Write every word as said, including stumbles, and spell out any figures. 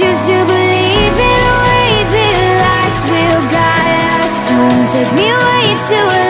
choose to believe in a way that lights will guide us home. Take me away to a